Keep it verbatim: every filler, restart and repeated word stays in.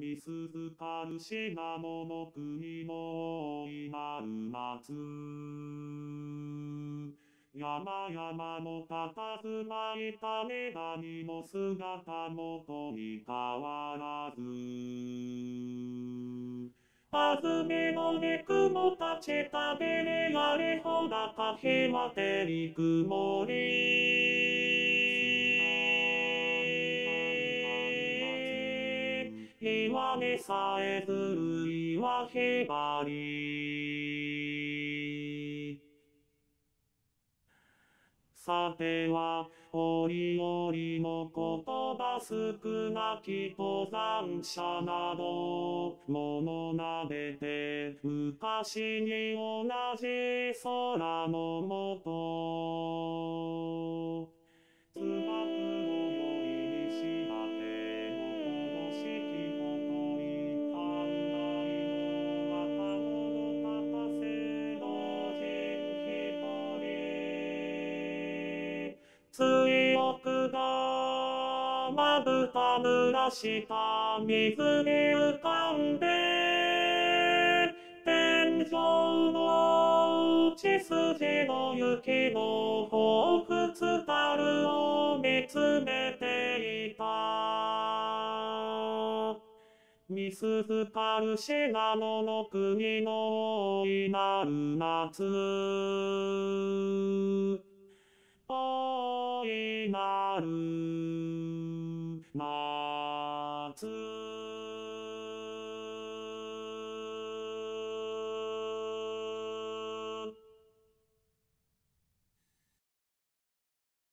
ミススパルシェナモの国の今馬津山々のたたずまい種々の姿元に変わらずあずめの猫もたち食べれあれほだかへはてりくもりいわねさえずるいわへばりさては折々の言葉少なき登山者など物なでて昔に同じ空のもとつばくのよりにしばてのこのしきことにかんないの若者たたせの人ひとり強くだまぶたぬらした水に浮かんで天井の血筋の雪の彷彿たるを見つめていたミススパルシェナモの国の大いなる夏大いなる夏